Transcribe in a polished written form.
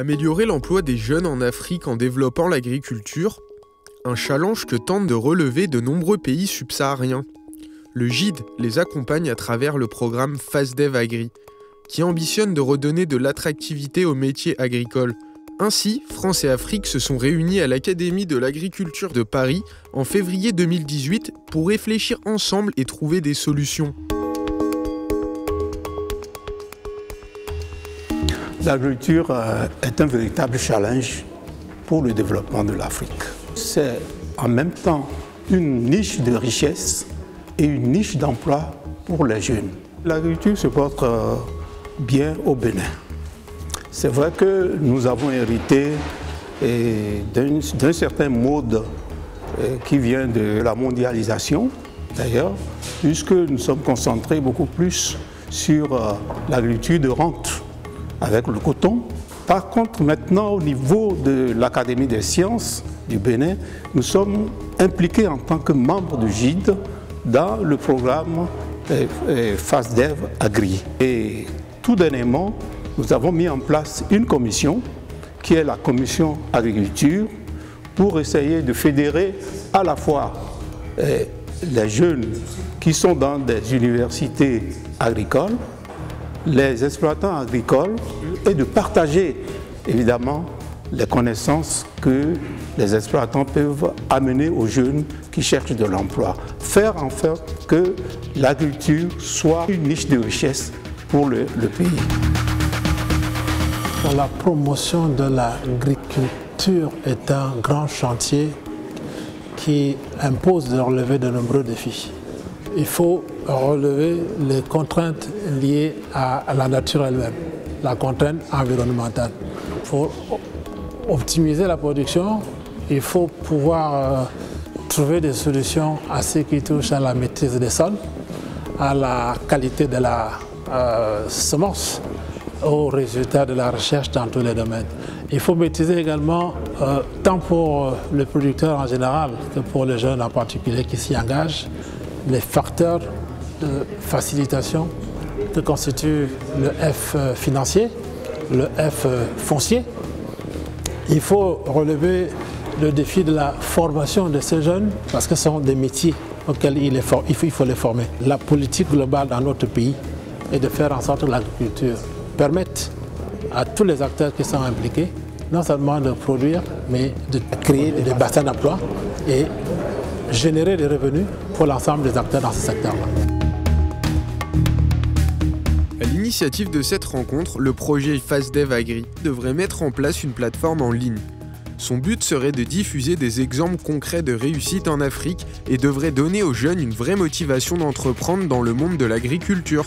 Améliorer l'emploi des jeunes en Afrique en développant l'agriculture, un challenge que tentent de relever de nombreux pays subsahariens. Le GIDE les accompagne à travers le programme Fasdev-Agri, qui ambitionne de redonner de l'attractivité aux métiers agricoles. Ainsi, France et Afrique se sont réunis à l'Académie de l'agriculture de Paris en février 2018 pour réfléchir ensemble et trouver des solutions. L'agriculture est un véritable challenge pour le développement de l'Afrique. C'est en même temps une niche de richesse et une niche d'emploi pour les jeunes. L'agriculture se porte bien au Bénin. C'est vrai que nous avons hérité d'un certain mode qui vient de la mondialisation, d'ailleurs, puisque nous sommes concentrés beaucoup plus sur l'agriculture de rente, avec le coton. Par contre, maintenant, au niveau de l'Académie des sciences du Bénin, nous sommes impliqués en tant que membres du GIDE dans le programme Fasdev-Agri. Et tout dernièrement, nous avons mis en place une commission, qui est la commission agriculture, pour essayer de fédérer à la fois les jeunes qui sont dans des universités agricoles, les exploitants agricoles et de partager évidemment les connaissances que les exploitants peuvent amener aux jeunes qui cherchent de l'emploi. Faire en sorte que l'agriculture soit une niche de richesse pour le pays. La promotion de l'agriculture est un grand chantier qui impose de relever de nombreux défis. Il faut relever les contraintes liées à la nature elle-même, la contrainte environnementale. Pour optimiser la production, il faut pouvoir trouver des solutions à ce qui touche à la maîtrise des sols, à la qualité de la semence, aux résultats de la recherche dans tous les domaines. Il faut maîtriser également, tant pour le producteur en général que pour les jeunes en particulier qui s'y engagent, les facteurs de facilitation que constituent le F financier, le F foncier. Il faut relever le défi de la formation de ces jeunes parce que ce sont des métiers auxquels il faut les former. La politique globale dans notre pays est de faire en sorte que l'agriculture permette à tous les acteurs qui sont impliqués non seulement de produire mais de créer des bassins d'emploi et générer des revenus pour l'ensemble des acteurs dans ce secteur-là. À l'initiative de cette rencontre, le projet Fasdev-Agri devrait mettre en place une plateforme en ligne. Son but serait de diffuser des exemples concrets de réussite en Afrique et devrait donner aux jeunes une vraie motivation d'entreprendre dans le monde de l'agriculture.